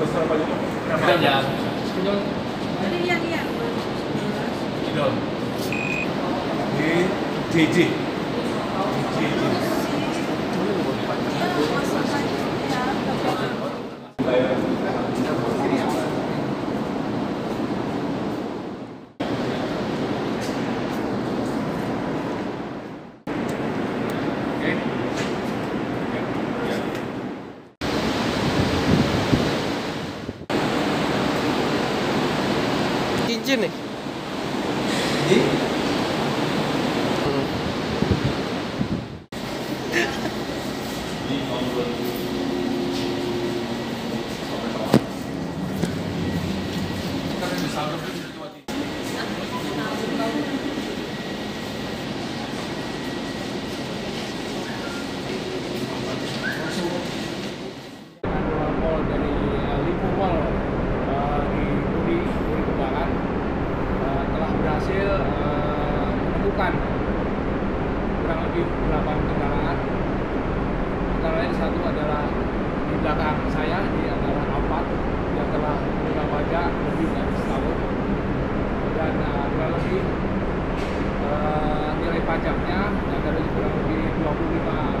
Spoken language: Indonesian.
Banyak. Jadi yang Idol. JJ. Cincin nih. Kurang lebih 8 kendaraan, antara lain satu adalah di belakang saya, di antara Alphard yang telah kita pajak lebih dari setahun, dan kurang lebih nilai pajaknya dari kurang lebih 25 jutaan.